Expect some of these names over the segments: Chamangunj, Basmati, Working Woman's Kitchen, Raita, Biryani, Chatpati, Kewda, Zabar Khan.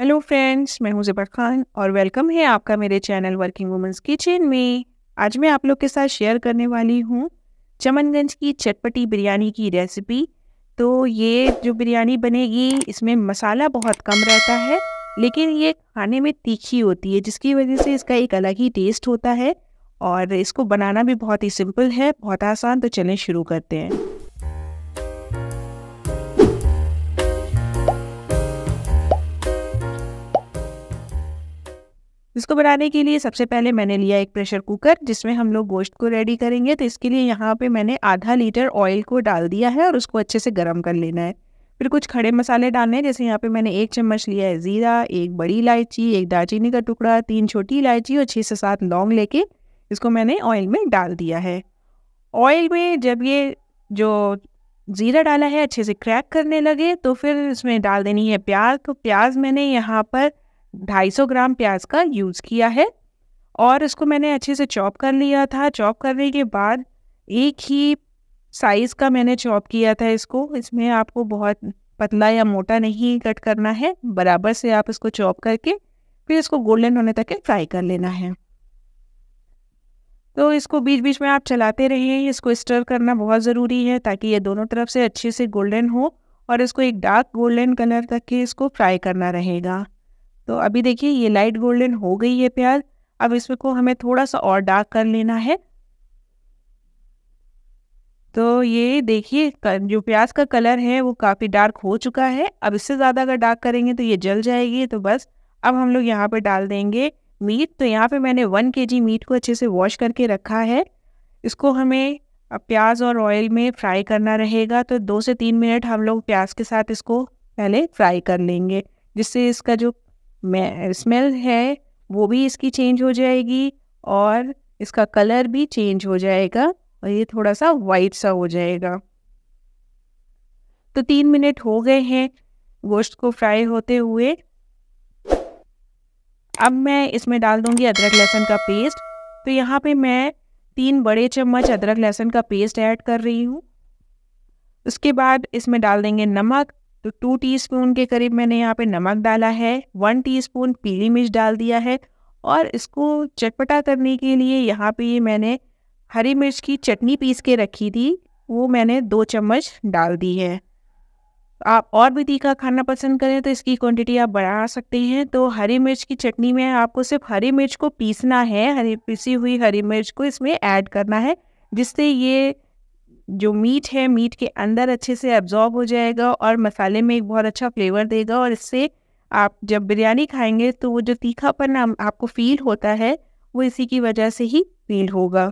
Hello friends, मैं हूं ज़बर खान और वेलकम है आपका मेरे चैनल वर्किंग वुमेन्स किचन में। आज मैं आप लोग के साथ शेयर करने वाली हूं चमनगंज की चटपटी बिरयानी की रेसिपी। तो ये जो बिरयानी बनेगी इसमें मसाला बहुत कम रहता है, लेकिन ये खाने में तीखी होती है, जिसकी वजह से इसका एक अलग ही टेस्ट होता है और इसको बनाना भी बहुत ही सिंपल है, बहुत आसान। तो चलें शुरू करते हैं। इसको बनाने के लिए सबसे पहले मैंने लिया एक प्रेशर कुकर, जिसमें हम लोग गोश्त को रेडी करेंगे। तो इसके लिए यहाँ पे मैंने आधा लीटर ऑयल को डाल दिया है और उसको अच्छे से गर्म कर लेना है। फिर कुछ खड़े मसाले डालने हैं, जैसे यहाँ पे मैंने 1 चम्मच लिया है ज़ीरा, 1 बड़ी इलायची, 1 दालचीनी का टुकड़ा, 3 छोटी इलायची और 6 से 7 लौंग लेके इसको मैंने ऑयल में डाल दिया है। ऑयल में जब ये जो ज़ीरा डाला है अच्छे से क्रैक करने लगे तो फिर इसमें डाल देनी है प्याज। तो प्याज मैंने यहाँ पर 250 ग्राम प्याज का यूज़ किया है और इसको मैंने अच्छे से चॉप कर लिया था। चॉप करने के बाद एक ही साइज़ का मैंने चॉप किया था इसको। इसमें आपको बहुत पतला या मोटा नहीं कट करना है, बराबर से आप इसको चॉप करके फिर इसको गोल्डन होने तक फ्राई कर लेना है। तो इसको बीच बीच में आप चलाते रहें, इसको स्टर करना बहुत ज़रूरी है ताकि ये दोनों तरफ से अच्छे से गोल्डन हो और इसको एक डार्क गोल्डन कलर तक के इसको फ्राई करना रहेगा। तो अभी देखिए ये लाइट गोल्डन हो गई है प्याज। अब इसमें को हमें थोड़ा सा और डार्क कर लेना है। तो ये देखिए जो प्याज का कलर है वो काफ़ी डार्क हो चुका है। अब इससे ज़्यादा अगर डार्क करेंगे तो ये जल जाएगी। तो बस अब हम लोग यहाँ पे डाल देंगे मीट। तो यहाँ पे मैंने 1 kg मीट को अच्छे से वॉश करके रखा है। इसको हमें अब प्याज और ऑयल में फ्राई करना रहेगा। तो 2 से 3 मिनट हम लोग प्याज के साथ इसको पहले फ्राई कर लेंगे, जिससे इसका जो स्मेल है वो भी इसकी चेंज हो जाएगी और इसका कलर भी चेंज हो जाएगा और ये थोड़ा सा वाइट सा हो जाएगा। तो 3 मिनट हो गए हैं गोश्त को फ्राई होते हुए। अब मैं इसमें डाल दूंगी अदरक लहसुन का पेस्ट। तो यहाँ पे मैं 3 बड़े चम्मच अदरक लहसुन का पेस्ट ऐड कर रही हूँ। उसके बाद इसमें डाल देंगे नमक। तो 2 टीस्पून के करीब मैंने यहाँ पे नमक डाला है। 1 टीस्पून पीली मिर्च डाल दिया है और इसको चटपटा करने के लिए यहाँ पे ये मैंने हरी मिर्च की चटनी पीस के रखी थी, वो मैंने 2 चम्मच डाल दी है। आप और भी तीखा खाना पसंद करें तो इसकी क्वांटिटी आप बढ़ा सकते हैं। तो हरी मिर्च की चटनी में आपको सिर्फ हरी मिर्च को पीसना है, पिसी हुई हरी मिर्च को इसमें ऐड करना है, जिससे ये जो मीट है मीट के अंदर अच्छे से एब्जॉर्ब हो जाएगा और मसाले में एक बहुत अच्छा फ्लेवर देगा। और इससे आप जब बिरयानी खाएंगे तो वो जो तीखापन आपको फील होता है वो इसी की वजह से ही फील होगा।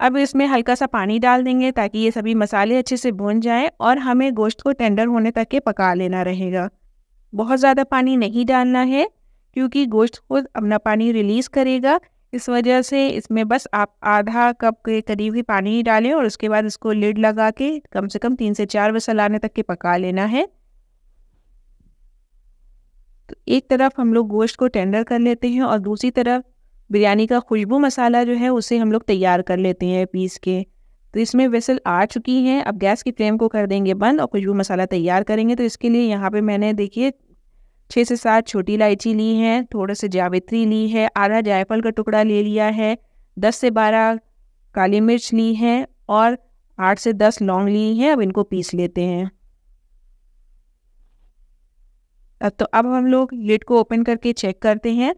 अब इसमें हल्का सा पानी डाल देंगे ताकि ये सभी मसाले अच्छे से भुन जाएं और हमें गोश्त को टेंडर होने तक के पका लेना रहेगा। बहुत ज़्यादा पानी नहीं डालना है क्योंकि गोश्त खुद अपना पानी रिलीज़ करेगा, इस वजह से इसमें बस आप आधा कप के करीब ही पानी ही डालें और उसके बाद इसको लिड लगा के कम से कम 3 से 4 विसल आने तक के पका लेना है। तो एक तरफ हम लोग गोश्त को टेंडर कर लेते हैं और दूसरी तरफ बिरयानी का खुशबू मसाला जो है उसे हम लोग तैयार कर लेते हैं पीस के। तो इसमें विसल आ चुकी हैं। अब गैस की फ्लेम को कर देंगे बंद और खुशबू मसाला तैयार करेंगे। तो इसके लिए यहाँ पर मैंने देखिए 6 से 7 छोटी इलायची ली हैं, थोड़े से जावित्री ली है, आधा जायफल का टुकड़ा ले लिया है, 10 से 12 काली मिर्च ली हैं और 8 से 10 लौंग ली हैं। अब इनको पीस लेते हैं। तो अब हम लोग लिड को ओपन करके चेक करते हैं।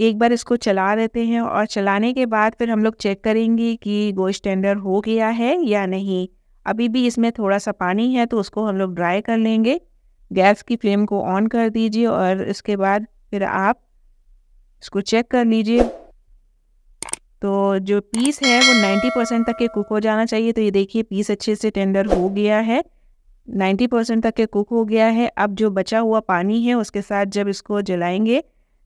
एक बार इसको चला देते हैं और चलाने के बाद फिर हम लोग चेक करेंगे कि गोश्त टेंडर हो गया है या नहीं। अभी भी इसमें थोड़ा सा पानी है तो उसको हम लोग ड्राई कर लेंगे। गैस की फ्लेम को ऑन कर दीजिए और इसके बाद फिर आप इसको चेक कर लीजिए। तो जो पीस है वो 90% तक के कुक हो जाना चाहिए। तो ये देखिए पीस अच्छे से टेंडर हो गया है, 90% तक के कुक हो गया है। अब जो बचा हुआ पानी है उसके साथ जब इसको जलाएंगे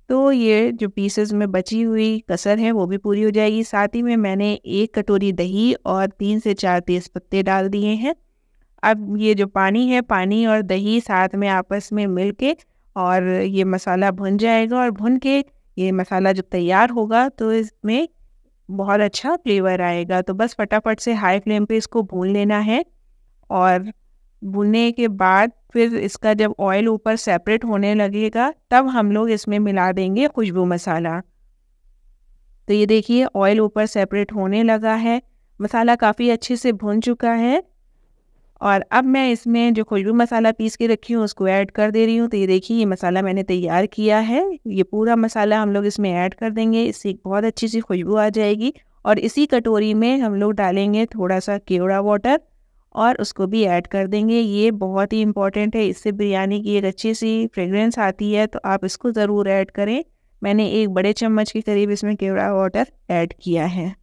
तो ये जो पीसेस में बची हुई कसर है वो भी पूरी हो जाएगी। साथ ही में मैंने 1 कटोरी दही और 3 से 4 तेज़पत्ते डाल दिए हैं। अब ये जो पानी है, पानी और दही साथ में आपस में मिल के और ये मसाला भुन जाएगा और भुन के ये मसाला जब तैयार होगा तो इसमें बहुत अच्छा फ्लेवर आएगा। तो बस फटाफट से हाई फ्लेम पे इसको भून लेना है और भुनने के बाद फिर इसका जब ऑयल ऊपर सेपरेट होने लगेगा तब हम लोग इसमें मिला देंगे खुशबू मसाला। तो ये देखिए ऑयल ऊपर सेपरेट होने लगा है, मसाला काफ़ी अच्छे से भुन चुका है और अब मैं इसमें जो खुशबू मसाला पीस के रखी हूँ उसको ऐड कर दे रही हूँ। तो ये देखिए ये मसाला मैंने तैयार किया है, ये पूरा मसाला हम लोग इसमें ऐड कर देंगे, इससे एक बहुत अच्छी सी खुशबू आ जाएगी। और इसी कटोरी में हम लोग डालेंगे थोड़ा सा केवड़ा वाटर और उसको भी ऐड कर देंगे। ये बहुत ही इम्पॉर्टेंट है, इससे बिरयानी की एक अच्छी सी फ्रेगरेंस आती है, तो आप इसको ज़रूर ऐड करें। मैंने एक बड़े चम्मच के करीब इसमें केवड़ा वाटर ऐड किया है।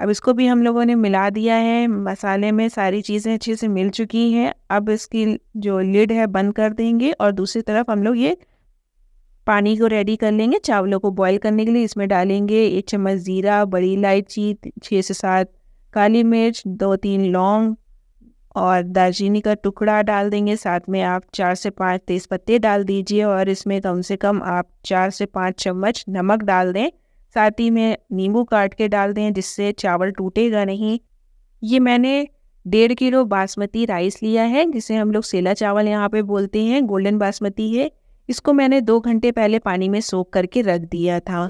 अब इसको भी हम लोगों ने मिला दिया है, मसाले में सारी चीज़ें अच्छे से मिल चुकी हैं। अब इसकी जो लिड है बंद कर देंगे और दूसरी तरफ हम लोग ये पानी को रेडी कर लेंगे चावलों को बॉईल करने के लिए। इसमें डालेंगे 1 चम्मच ज़ीरा, बड़ी इलायची, 6 से 7 काली मिर्च, 2-3 लौंग और दालचीनी का टुकड़ा डाल देंगे। साथ में आप 4 से 5 तेज़ पत्ते डाल दीजिए और इसमें कम से कम आप 4 से 5 चम्मच नमक डाल दें। साथ ही में नींबू काट के डाल दें जिससे चावल टूटेगा नहीं। ये मैंने 1.5 किलो बासमती राइस लिया है जिसे हम लोग सेला चावल यहाँ पे बोलते हैं, गोल्डन बासमती है। इसको मैंने 2 घंटे पहले पानी में सोख करके रख दिया था।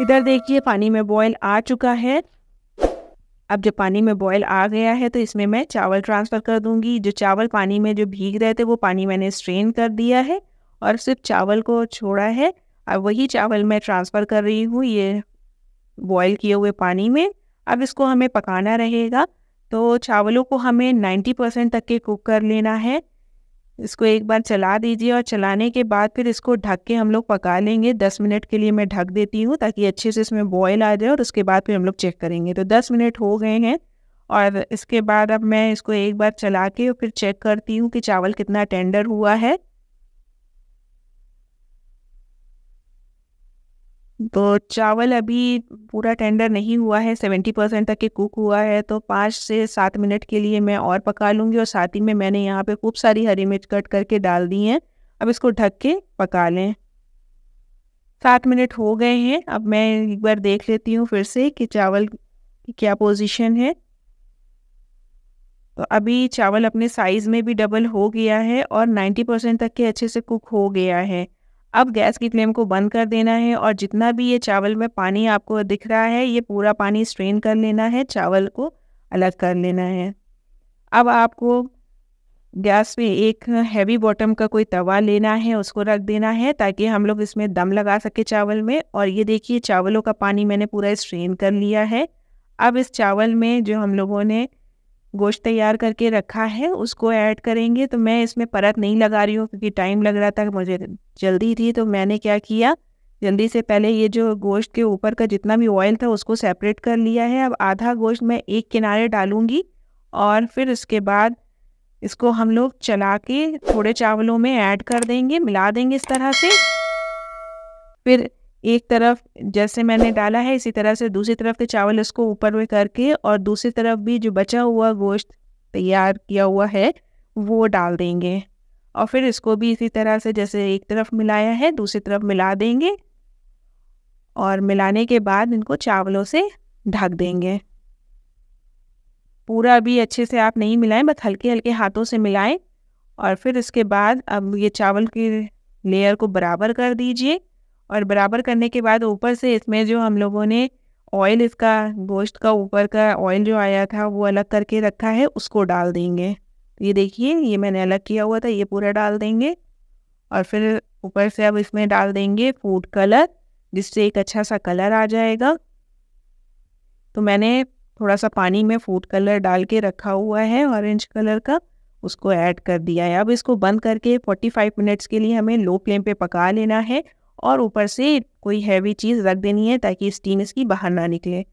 इधर देखिए पानी में बॉयल आ चुका है। अब जब पानी में बॉयल आ गया है तो इसमें मैं चावल ट्रांसफ़र कर दूँगी। जो चावल पानी में जो भीग रहे थे वो पानी मैंने स्ट्रेन कर दिया है और सिर्फ चावल को छोड़ा है। अब वही चावल मैं ट्रांसफ़र कर रही हूँ ये बॉयल किए हुए पानी में। अब इसको हमें पकाना रहेगा, तो चावलों को हमें 90% तक के कुक कर लेना है। इसको एक बार चला दीजिए और चलाने के बाद फिर इसको ढक के हम लोग पका लेंगे। 10 मिनट के लिए मैं ढक देती हूँ ताकि अच्छे से इसमें बॉयल आ जाए और उसके बाद फिर हम लोग चेक करेंगे। तो 10 मिनट हो गए हैं और इसके बाद अब मैं इसको एक बार चला के और फिर चेक करती हूँ कि चावल कितना टेंडर हुआ है। तो चावल अभी पूरा टेंडर नहीं हुआ है, 70% तक के कुक हुआ है। तो 5 से 7 मिनट के लिए मैं और पका लूँगी और साथ ही में मैंने यहाँ पे खूब सारी हरी मिर्च कट करके डाल दी हैं। अब इसको ढक के पका लें। 7 मिनट हो गए हैं। अब मैं एक बार देख लेती हूँ फिर से कि चावल की क्या पोजीशन है। तो अभी चावल अपने साइज़ में भी डबल हो गया है और 90% तक के अच्छे से कुक हो गया है। अब गैस की फ्लेम को बंद कर देना है और जितना भी ये चावल में पानी आपको दिख रहा है ये पूरा पानी स्ट्रेन कर लेना है, चावल को अलग कर लेना है। अब आपको गैस पे एक हैवी बॉटम का कोई तवा लेना है, उसको रख देना है ताकि हम लोग इसमें दम लगा सके चावल में। और ये देखिए चावलों का पानी मैंने पूरा स्ट्रेन कर लिया है। अब इस चावल में जो हम लोगों ने गोश्त तैयार करके रखा है उसको ऐड करेंगे। तो मैं इसमें परत नहीं लगा रही हूँ क्योंकि टाइम लग रहा था, मुझे जल्दी थी। तो मैंने क्या किया, जल्दी से पहले ये जो गोश्त के ऊपर का जितना भी ऑयल था उसको सेपरेट कर लिया है। अब आधा गोश्त मैं एक किनारे डालूँगी और फिर उसके बाद इसको हम लोग चला के थोड़े चावलों में ऐड कर देंगे, मिला देंगे इस तरह से। फिर एक तरफ जैसे मैंने डाला है इसी तरह से दूसरी तरफ के चावल इसको ऊपर में करके और दूसरी तरफ भी जो बचा हुआ गोश्त तैयार किया हुआ है वो डाल देंगे। और फिर इसको भी इसी तरह से जैसे एक तरफ मिलाया है दूसरी तरफ मिला देंगे और मिलाने के बाद इनको चावलों से ढक देंगे। पूरा अभी अच्छे से आप नहीं मिलाएं, बस हल्के हल्के हाथों से मिलाएं। और फिर इसके बाद अब ये चावल की लेयर को बराबर कर दीजिए और बराबर करने के बाद ऊपर से इसमें जो हम लोगों ने ऑयल इसका गोश्त का ऊपर का ऑयल जो आया था वो अलग करके रखा है उसको डाल देंगे। ये देखिए ये मैंने अलग किया हुआ था, ये पूरा डाल देंगे। और फिर ऊपर से अब इसमें डाल देंगे फूड कलर जिससे एक अच्छा सा कलर आ जाएगा। तो मैंने थोड़ा सा पानी में फूड कलर डाल के रखा हुआ है ऑरेंज कलर का, उसको ऐड कर दिया है। अब इसको बंद करके 45 मिनट्स के लिए हमें लो फ्लेम पे पका लेना है और ऊपर से कोई हैवी चीज़ रख देनी है ताकि स्टीम इसकी बाहर ना निकले।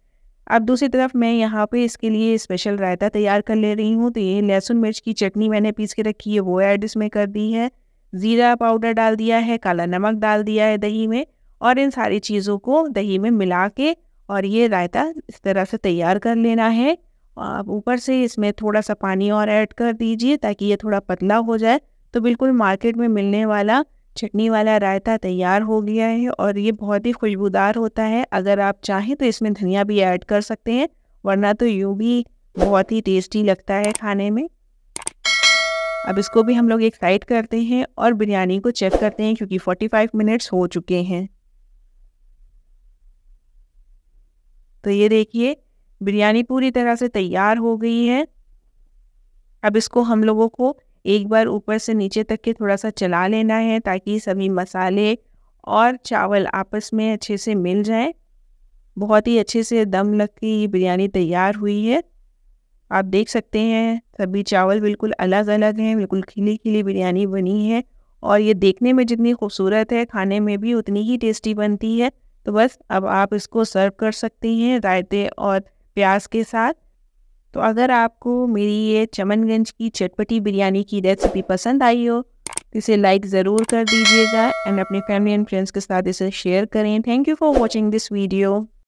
अब दूसरी तरफ मैं यहाँ पे इसके लिए स्पेशल रायता तैयार कर ले रही हूँ। तो ये लहसुन मिर्च की चटनी मैंने पीस के रखी है वो ऐड इसमें कर दी है, ज़ीरा पाउडर डाल दिया है, काला नमक डाल दिया है दही में और इन सारी चीज़ों को दही में मिला के और ये रायता इस तरह से तैयार कर लेना है। आप ऊपर से इसमें थोड़ा सा पानी और ऐड कर दीजिए ताकि ये थोड़ा पतला हो जाए। तो बिल्कुल मार्केट में मिलने वाला चटनी वाला रायता तैयार हो गया है और ये बहुत ही खुशबूदार होता है। अगर आप चाहें तो इसमें धनिया भी ऐड कर सकते हैं वरना तो यूँ भी बहुत ही टेस्टी लगता है खाने में। अब इसको भी हम लोग एक साइड करते हैं और बिरयानी को चेक करते हैं क्योंकि 45 मिनट्स हो चुके हैं। तो ये देखिए बिरयानी पूरी तरह से तैयार हो गई है। अब इसको हम लोगों को एक बार ऊपर से नीचे तक के थोड़ा सा चला लेना है ताकि सभी मसाले और चावल आपस में अच्छे से मिल जाएं। बहुत ही अच्छे से दम लग के ये बिरयानी तैयार हुई है। आप देख सकते हैं सभी चावल बिल्कुल अलग अलग हैं, बिल्कुल खिली खिली बिरयानी बनी है और ये देखने में जितनी खूबसूरत है खाने में भी उतनी ही टेस्टी बनती है। तो बस अब आप इसको सर्व कर सकते हैं रायते और प्याज के साथ। तो अगर आपको मेरी ये चमनगंज की चटपटी बिरयानी की रेसिपी पसंद आई हो तो इसे लाइक ज़रूर कर दीजिएगा एंड अपने फैमिली एंड फ्रेंड्स के साथ इसे शेयर करें। Thank you for watching this video.